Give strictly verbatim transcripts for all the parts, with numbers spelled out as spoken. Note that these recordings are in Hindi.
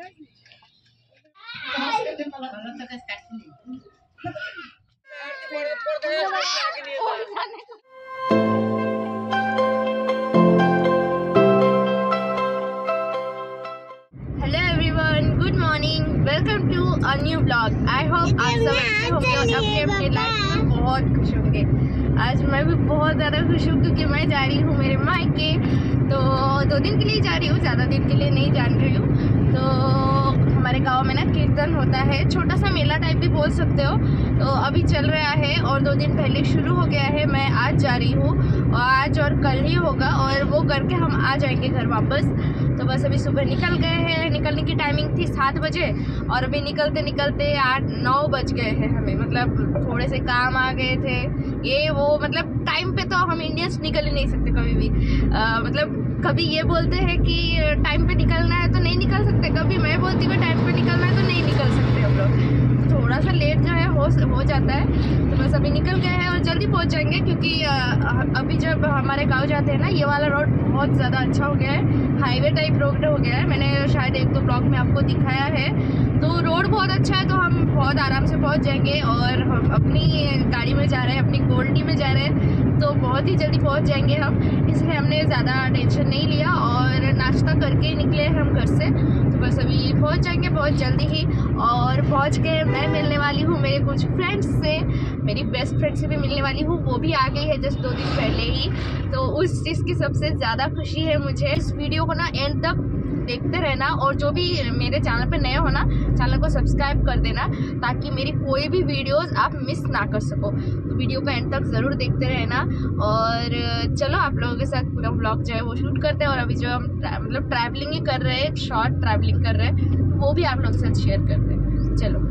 New blog. आई होप आप सब अच्छे होंगे और अपने अपने लाइफ में बहुत खुश होंगे। आज मैं भी बहुत ज़्यादा खुश हूँ क्योंकि मैं जा रही हूँ मेरे मायके। तो दो दिन के लिए जा रही हूँ, ज़्यादा दिन के लिए नहीं जा रही हूँ। तो हमारे गांव में ना कीर्तन होता है, छोटा सा मेला टाइप भी बोल सकते हो। तो अभी चल रहा है और दो दिन पहले शुरू हो गया है। मैं आज जा रही हूँ, आज और कल ही होगा और वो करके हम आ जाएंगे घर वापस। तो बस अभी सुबह निकल गए हैं, निकलने की टाइमिंग थी सात बजे और अभी निकलते निकलते आठ नौ बज गए हैं। हमें मतलब थोड़े से काम आ गए थे, ये वो मतलब टाइम पे तो हम इंडियंस निकल ही नहीं सकते कभी भी। आ, मतलब कभी ये बोलते हैं कि टाइम पे निकलना है तो नहीं निकल सकते, कभी मैं बोलती हूँ टाइम पे निकलना है तो नहीं निकल सकते हम लोग। थोड़ा सा लेट जो है हो हो जाता है। तो बस अभी निकल गए हैं और जल्दी पहुँच जाएंगे क्योंकि आ, अभी जब हमारे गाँव जाते हैं ना, ये वाला रोड बहुत ज़्यादा अच्छा हो गया है, हाईवे टाइप रोड हो गया है। मैंने शायद एक दो ब्लॉग में आपको दिखाया है। तो रोड बहुत अच्छा है, तो हम बहुत आराम से पहुंच जाएंगे और हम अपनी गाड़ी में जा रहे हैं, अपनी गोल्डी में जा रहे हैं, तो बहुत ही जल्दी पहुंच जाएंगे हम। इसलिए हमने ज़्यादा टेंशन नहीं लिया और नाश्ता करके ही निकले हम घर से। तो बस अभी पहुँच जाएंगे बहुत जल्दी ही। और पहुँच के मैं मिलने वाली हूँ मेरे कुछ फ्रेंड्स से, मेरी बेस्ट फ्रेंड से भी मिलने वाली हूँ, वो भी आ गई है जस्ट दो दिन पहले ही। तो उस चीज़ की सबसे ज़्यादा खुशी है मुझे। इस वीडियो को ना एंड तक देखते रहना और जो भी मेरे चैनल पर नए हो ना, चैनल को सब्सक्राइब कर देना ताकि मेरी कोई भी वीडियोस आप मिस ना कर सको। तो वीडियो को एंड तक ज़रूर देखते रहना। और चलो आप लोगों के साथ पूरा व्लॉग जो है वो शूट करते हैं। और अभी जो हम मतलब ट्रैवलिंग ही कर रहे हैं, शॉर्ट ट्रैवलिंग कर रहे हैं, वो भी आप लोगों के साथ शेयर करते हैं। चलो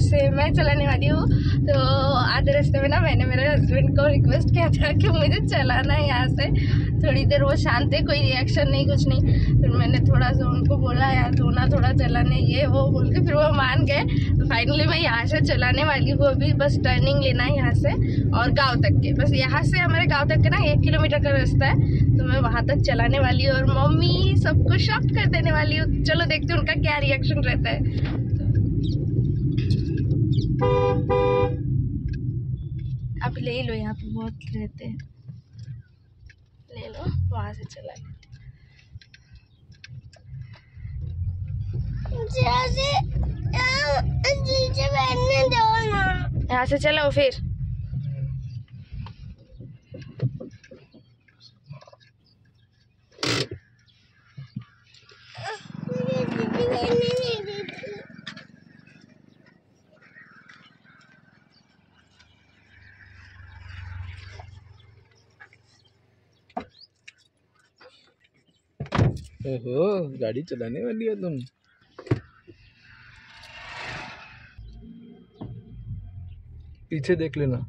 से मैं चलाने वाली हूँ। तो आधे रास्ते में ना मैंने मेरे हस्बैंड को रिक्वेस्ट किया था कि मुझे चलाना है यहाँ से थोड़ी देर। वो शांत है, कोई रिएक्शन नहीं, कुछ नहीं। फिर मैंने थोड़ा सा उनको बोला यार तू ना थोड़ा चलाने ये वो बोल के, फिर वो मान गए। तो फाइनली मैं यहाँ से चलाने वाली हूँ अभी। बस टर्निंग लेना है यहाँ से और गाँव तक के, बस यहाँ से हमारे गाँव तक के ना एक किलोमीटर का रास्ता है। तो मैं वहाँ तक चलाने वाली हूँ और मम्मी सबको शॉक कर देने वाली हूँ। चलो देखते हैं उनका क्या रिएक्शन रहता है। आप ले लो, यहाँ पे बहुत रहते हैं, ले लो वहाँ से चला लेते, यहाँ से चलाओ फिर। ओहो, गाड़ी चलाने वाली है तुम। पीछे देख लेना।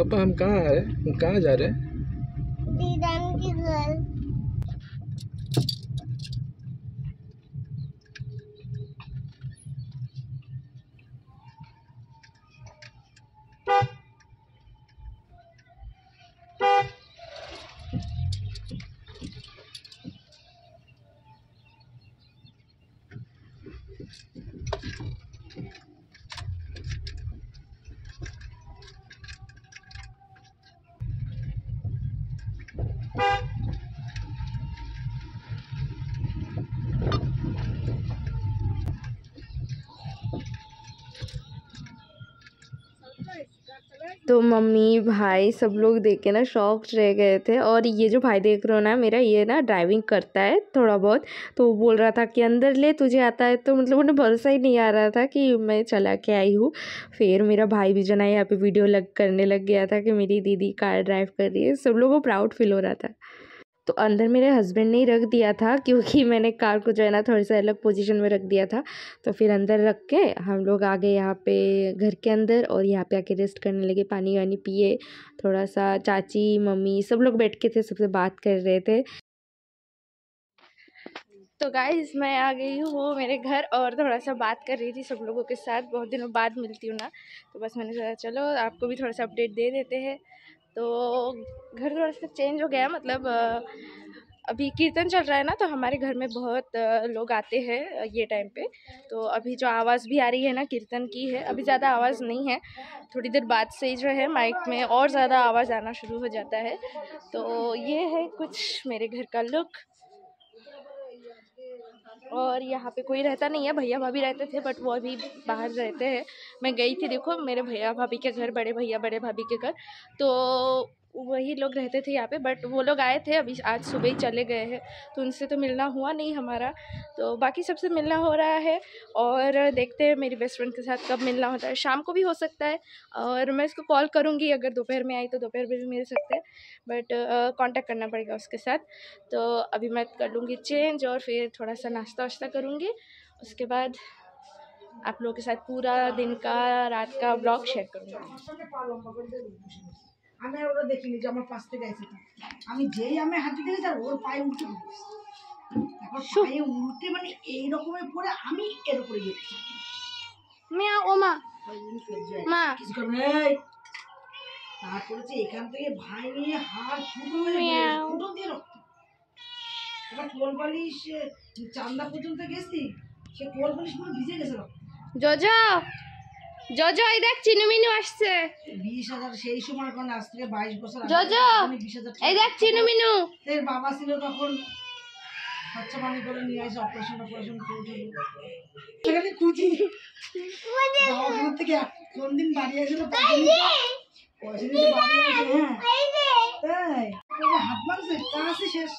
पापा हम कहाँ आ रहे हैं, कहाँ जा रहे हैं? दीदान के घर। तो मम्मी भाई सब लोग देख के ना शौक रह गए थे। और ये जो भाई देख रहे हो ना मेरा, ये ना ड्राइविंग करता है थोड़ा बहुत, तो वो बोल रहा था कि अंदर ले तुझे आता है, तो मतलब उन्हें भरोसा ही नहीं आ रहा था कि मैं चला के आई हूँ। फिर मेरा भाई भी जना यहाँ पे वीडियो लग करने लग गया था कि मेरी दीदी कार ड्राइव कर रही है, सब लोगों को प्राउड फील हो रहा था। तो अंदर मेरे हस्बैंड ने ही रख दिया था, क्योंकि मैंने कार को जो है ना थोड़ी सा अलग पोजीशन में रख दिया था। तो फिर अंदर रख के हम लोग आ गए यहाँ पे घर के अंदर, और यहाँ पे आके रेस्ट करने लगे, पानी वानी पिए थोड़ा सा। चाची मम्मी सब लोग बैठ के थे, सबसे बात कर रहे थे। तो गाइस मैं आ गई हूँ वो मेरे घर, और थोड़ा सा बात कर रही थी सब लोगों के साथ, बहुत दिनों बाद मिलती हूँ ना, तो बस मैंने सोचा चलो आपको भी थोड़ा सा अपडेट दे देते हैं। तो घर थोड़ा सा चेंज हो गया, मतलब अभी कीर्तन चल रहा है ना, तो हमारे घर में बहुत लोग आते हैं ये टाइम पे। तो अभी जो आवाज़ भी आ रही है ना कीर्तन की है, अभी ज़्यादा आवाज़ नहीं है, थोड़ी देर बाद से ही जो है माइक में और ज़्यादा आवाज़ आना शुरू हो जाता है। तो ये है कुछ मेरे घर का लुक। और यहाँ पे कोई रहता नहीं है, भैया भाभी रहते थे बट वो अभी बाहर रहते हैं। मैं गई थी देखो मेरे भैया भाभी के घर, बड़े भैया बड़े भाभी के घर, तो वही लोग रहते थे यहाँ पे, बट वो लोग आए थे अभी आज सुबह ही चले गए हैं, तो उनसे तो मिलना हुआ नहीं हमारा। तो बाकी सबसे मिलना हो रहा है, और देखते हैं मेरी बेस्ट फ्रेंड के साथ कब मिलना होता है। शाम को भी हो सकता है, और मैं इसको कॉल करूँगी, अगर दोपहर में आई तो दोपहर में भी मिल सकते हैं, बट कॉन्टैक्ट करना पड़ेगा उसके साथ। तो अभी मैं कर लूँगी चेंज, और फिर थोड़ा सा नाश्ता वाश्ता करूँगी, उसके बाद आप लोगों के साथ पूरा दिन का रात का ब्लॉग शेयर करूँगी। আমি আর ওরা দেখিনি যে আমার পাশ থেকে আইছে, আমি যেই আমি হাত দিতে গেছি ওর পায়ে উঠে গেছে, এখন পায়ে উঠে মানে এই রকমের পড়ে আমি এর উপরে গেছি। মিয়া ও মা মা কিছু করবে এই তারপরে যে এখান থেকে ভাই নিয়ে হাত ফুটো হয়ে ফুটো দিয়ে রক্ত, এটা কোল বালিশ চান্দা পর্যন্ত গেছি, সে কোল বালিশ পুরো ভিজে গেছে রক্ত। জজা জজো এই দেখ চিনু মিনু আসছে, बीस हज़ार সেই সময় কোন আজ থেকে बाईस বছর আগে জজো এই দেখ চিনু মিনু এর বাবা ছিল তখন খরচ পানি করে নিয়ে এসে অপারেশন অপারেশন করে সেখানে খুঁজি ওখান থেকে কোন দিন বাড়ি আসলো পয়সা নিয়ে বাড়ি আসলো। এই যে তাই এটা হাত মারছে কাছে শেষ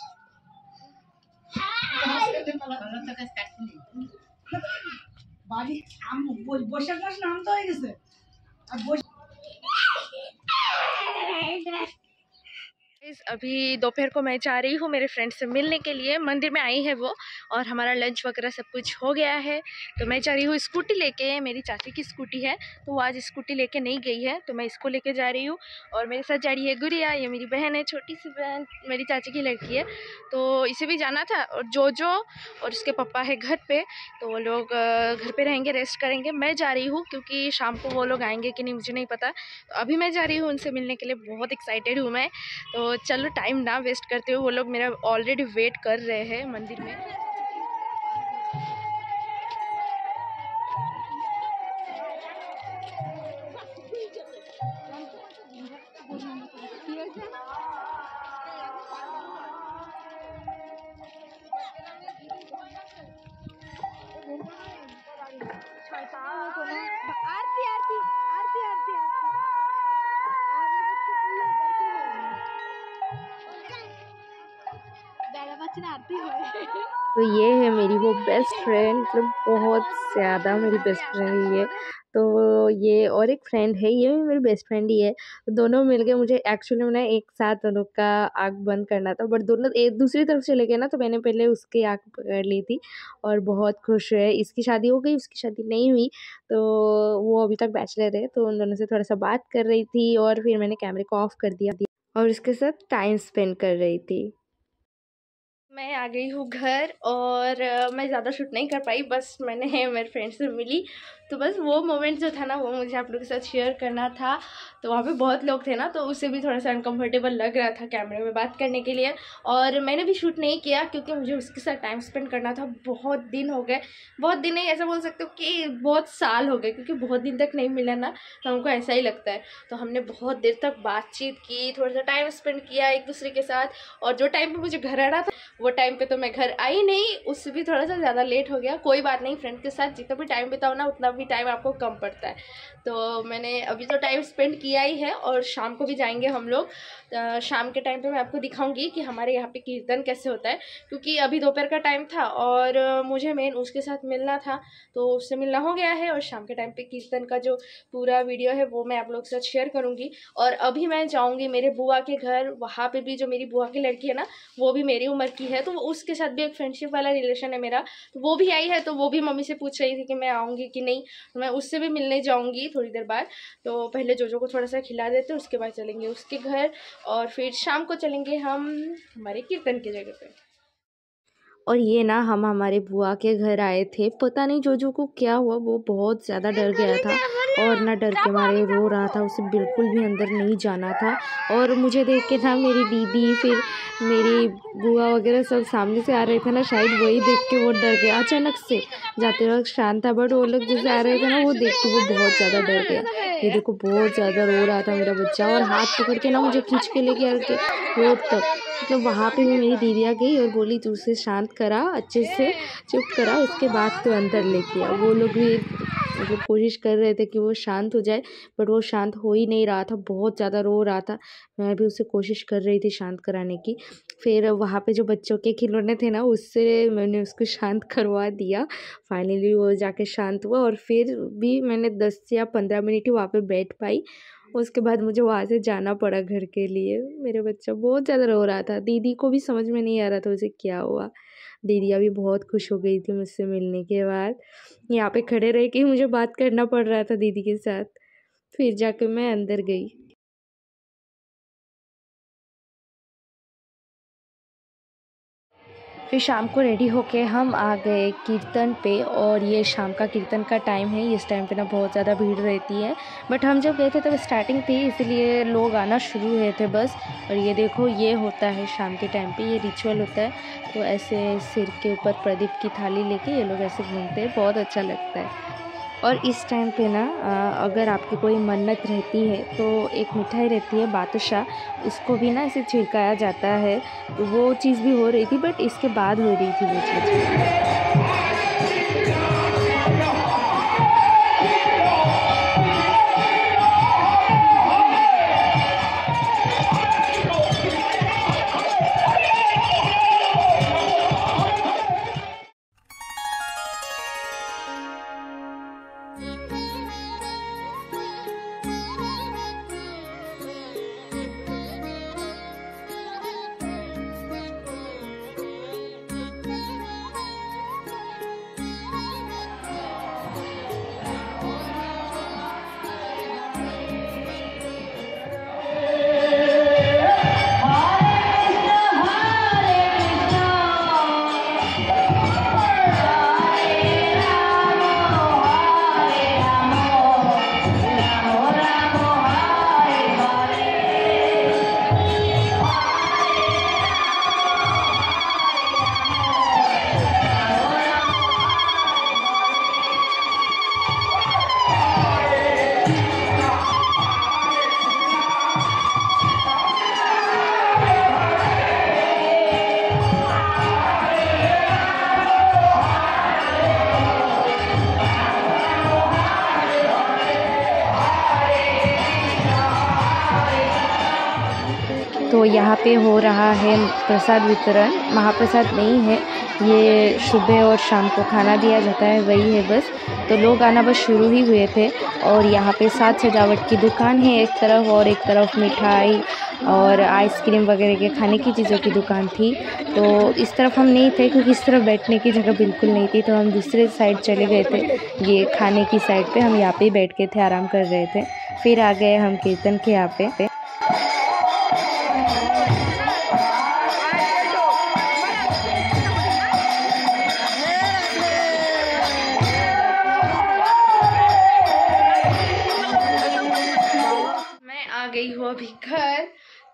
কাছে পালা তো কাছে কাটনি अभी दोपहर को मैं जा रही हूँ मेरे फ्रेंड से मिलने के लिए, मंदिर में आई है वो, और हमारा लंच वगैरह सब कुछ हो गया है। तो मैं जा रही हूँ स्कूटी लेके, मेरी चाची की स्कूटी है, तो वो आज स्कूटी लेके नहीं गई है, तो मैं इसको लेके जा रही हूँ। और मेरे साथ जा रही है गुड़िया, ये मेरी बहन है, छोटी सी बहन, मेरी चाची की लड़की है, तो इसे भी जाना था। और जोजो और उसके पापा है घर पर, तो वो लोग घर पर रहेंगे, रेस्ट करेंगे। मैं जा रही हूँ क्योंकि शाम को वो लोग आएँगे कि नहीं मुझे नहीं पता, तो अभी मैं जा रही हूँ उनसे मिलने के लिए, बहुत एक्साइटेड हूँ मैं। तो चलो टाइम ना वेस्ट करते हुए, वो लोग मेरा ऑलरेडी वेट कर रहे हैं मंदिर में। तो ये है मेरी वो बेस्ट फ्रेंड, मतलब बहुत ज़्यादा मेरी बेस्ट फ्रेंड ही है। तो ये और एक फ्रेंड है, ये भी मेरी बेस्ट फ्रेंड ही है। दोनों मिलके मुझे एक्चुअली मैंने एक साथ दोनों का आँख बंद करना था, बट दोनों एक दूसरी तरफ चले गए ना, तो मैंने पहले उसकी आँख पकड़ ली थी और बहुत खुश है। इसकी शादी हो गई, उसकी शादी नहीं हुई, तो वो अभी तक बैचलर है। तो उन दोनों से थोड़ा सा बात कर रही थी और फिर मैंने कैमरे को ऑफ कर दिया और उसके साथ टाइम स्पेंड कर रही थी। मैं आ गई हूँ घर और मैं ज़्यादा शूट नहीं कर पाई, बस मैंने मेरे फ्रेंड से मिली, तो बस वो मोमेंट जो था ना वो मुझे आप लोगों के साथ शेयर करना था। तो वहाँ पे बहुत लोग थे ना, तो उसे भी थोड़ा सा अनकंफर्टेबल लग रहा था कैमरे में बात करने के लिए, और मैंने भी शूट नहीं किया क्योंकि मुझे उसके साथ टाइम स्पेंड करना था। बहुत दिन हो गए, बहुत दिन नहीं ऐसा बोल सकते हो कि बहुत साल हो गए, क्योंकि बहुत दिन तक नहीं मिला ना, तो हमको ऐसा ही लगता है। तो हमने बहुत देर तक बातचीत की, थोड़ा सा टाइम स्पेंड किया एक दूसरे के साथ, और जो टाइम पर मुझे घर आना था वो टाइम पे तो मैं घर आई नहीं, उससे भी थोड़ा सा ज़्यादा लेट हो गया। कोई बात नहीं, फ्रेंड के साथ जितना भी टाइम बिताओ ना उतना भी टाइम आपको कम पड़ता है। तो मैंने अभी तो टाइम स्पेंड किया ही है और शाम को भी जाएंगे हम लोग। तो शाम के टाइम पे मैं आपको दिखाऊंगी कि हमारे यहाँ पे कीर्तन कैसे होता है, क्योंकि अभी दोपहर का टाइम था और मुझे मेन उसके साथ मिलना था, तो उससे मिलना हो गया है। और शाम के टाइम पर कीर्तन का जो पूरा वीडियो है वो मैं आप लोग के साथ शेयर करूँगी। और अभी मैं जाऊँगी मेरे बुआ के घर, वहाँ पर भी जो मेरी बुआ की लड़की है ना वो भी मेरी उम्र की है, तो उसके साथ भी एक फ्रेंडशिप वाला रिलेशन है मेरा, तो वो भी आई है। तो वो भी मम्मी से पूछ रही थी कि मैं आऊँगी कि नहीं, तो मैं उससे भी मिलने जाऊँगी थोड़ी देर बाद। तो पहले जोजो को थोड़ा सा खिला देते हैं, उसके बाद चलेंगे उसके घर और फिर शाम को चलेंगे हम हमारे कीर्तन की जगह पे। और ये ना हम हमारे बुआ के घर आए थे, पता नहीं जोजो को क्या हुआ, वो बहुत ज़्यादा डर गया था और ना डर के मारे रो रहा था। उसे बिल्कुल भी अंदर नहीं जाना था, और मुझे देख के ना मेरी दीदी फिर मेरी बुआ वगैरह सब सामने से आ रहे थे ना, शायद वही देख के वो डर गया। अचानक से जाते वक्त शांत था, बट वो लोग जैसे आ रहे थे ना वो देख के वो बहुत ज़्यादा डर गया। ये देखो बहुत ज़्यादा रो रहा था मेरा बच्चा, और हाथ पकड़ के ना मुझे खींच के लेके आके रोड तक, मतलब वहाँ पे भी मेरी दीदी आ गई और बोली तू उसे शांत करा, अच्छे से चुप करा, उसके बाद तो अंदर लेके आओ। वो लोग भी मतलब कोशिश कर रहे थे कि वो शांत हो जाए, बट वो शांत हो ही नहीं रहा था, बहुत ज़्यादा रो रहा था। मैं भी उसे कोशिश कर रही थी शांत कराने की। फिर वहाँ पे जो बच्चों के खिलौने थे ना उससे मैंने उसको शांत करवा दिया, फाइनली वो जाके शांत हुआ। और फिर भी मैंने दस या पंद्रह मिनट ही वहाँ पे बैठ पाई, उसके बाद मुझे वहाँ से जाना पड़ा घर के लिए। मेरा बच्चा बहुत ज़्यादा रो रहा था, दीदी को भी समझ में नहीं आ रहा था उसे क्या हुआ। दीदी अभी बहुत खुश हो गई थी मुझसे मिलने के बाद, यहाँ पे खड़े रह के मुझे बात करना पड़ रहा था दीदी के साथ। फिर जाके मैं अंदर गई। फिर शाम को रेडी होके हम आ गए कीर्तन पे, और ये शाम का कीर्तन का टाइम है। इस टाइम पे ना बहुत ज़्यादा भीड़ रहती है, बट हम जब गए थे तब स्टार्टिंग थी, इसलिए लोग आना शुरू हुए थे बस। और ये देखो ये होता है शाम के टाइम पे, ये रिचुअल होता है। तो ऐसे सिर के ऊपर प्रदीप की थाली लेके ये लोग ऐसे घूमते हैं, बहुत अच्छा लगता है। और इस टाइम पे ना अगर आपकी कोई मन्नत रहती है तो एक मिठाई रहती है बादशाह, उसको भी ना ऐसे छिड़काया जाता है। तो वो चीज़ भी हो रही थी, बट इसके बाद हो रही थी वो तो यहाँ पे हो रहा है प्रसाद वितरण। महाप्रसाद नहीं है ये, सुबह और शाम को खाना दिया जाता है वही है बस। तो लोग आना बस शुरू ही हुए थे। और यहाँ पे सात सजावट की दुकान है एक तरफ, और एक तरफ मिठाई और आइसक्रीम वगैरह के खाने की चीज़ों की दुकान थी। तो इस तरफ हम नहीं थे क्योंकि इस तरफ बैठने की जगह बिल्कुल नहीं थी, तो हम दूसरे साइड चले गए थे। ये खाने की साइड पे हम यहाँ पे बैठ के थे, आराम कर रहे थे। फिर आ गए हम कीर्तन के यहाँ पे। गई हूँ अभी घर।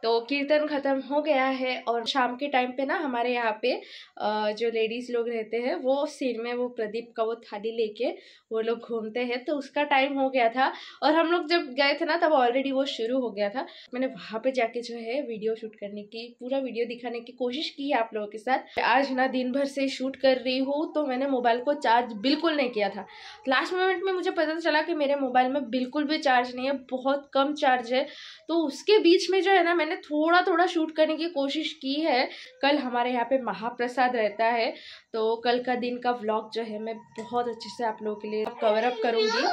तो कीर्तन ख़त्म हो गया है। और शाम के टाइम पे ना हमारे यहाँ पे जो लेडीज़ लोग रहते हैं वो सिर में वो प्रदीप का वो थाली लेके वो लोग घूमते हैं, तो उसका टाइम हो गया था। और हम लोग जब गए थे ना तब ऑलरेडी वो शुरू हो गया था। मैंने वहाँ पे जाके जो है वीडियो शूट करने की, पूरा वीडियो दिखाने की कोशिश की है आप लोगों के साथ। आज ना दिन भर से शूट कर रही हूँ, तो मैंने मोबाइल को चार्ज बिल्कुल नहीं किया था। लास्ट मोमेंट में मुझे पता चला कि मेरे मोबाइल में बिल्कुल भी चार्ज नहीं है, बहुत कम चार्ज है। तो उसके बीच में जो है ना मैंने थोड़ा थोड़ा शूट करने की कोशिश की है। कल हमारे यहाँ पे महाप्रसाद रहता है, तो कल का दिन का व्लॉग जो है मैं बहुत अच्छे से आप लोगों के लिए कवर अप करूँगी।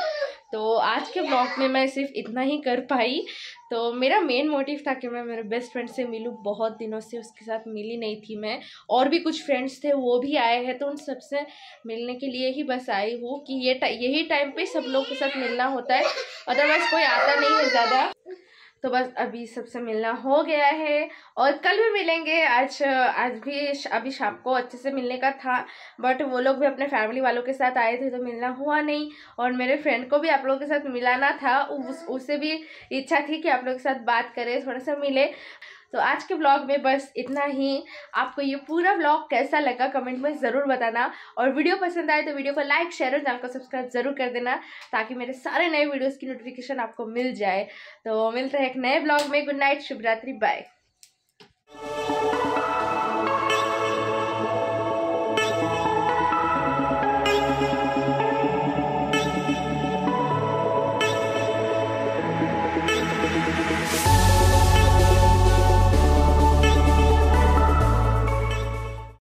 तो आज के व्लॉग में मैं सिर्फ इतना ही कर पाई। तो मेरा मेन मोटिव था कि मैं मेरे बेस्ट फ्रेंड से मिलूँ, बहुत दिनों से उसके साथ मिली नहीं थी मैं। और भी कुछ फ्रेंड्स थे वो भी आए हैं, तो उन सबसे मिलने के लिए ही बस आई हूँ कि ये यही टाइम पे सब लोग के साथ मिलना होता है, अदरवाइज़ कोई आता नहीं है ज़्यादा। तो बस अभी सबसे मिलना हो गया है और कल भी मिलेंगे। आज आज भी अभी शाम को अच्छे से मिलने का था, बट वो लोग भी अपने फैमिली वालों के साथ आए थे तो मिलना हुआ नहीं। और मेरे फ्रेंड को भी आप लोगों के साथ मिलाना था, उस, उससे भी इच्छा थी कि आप लोगों के साथ बात करें, थोड़ा सा मिले। तो आज के व्लॉग में बस इतना ही। आपको ये पूरा व्लॉग कैसा लगा कमेंट में ज़रूर बताना। और वीडियो पसंद आए तो वीडियो को लाइक शेयर और चैनल को सब्सक्राइब ज़रूर कर देना, ताकि मेरे सारे नए वीडियोस की नोटिफिकेशन आपको मिल जाए। तो मिलते हैं एक नए व्लॉग में। गुड नाइट, शुभ रात्रि, बाय।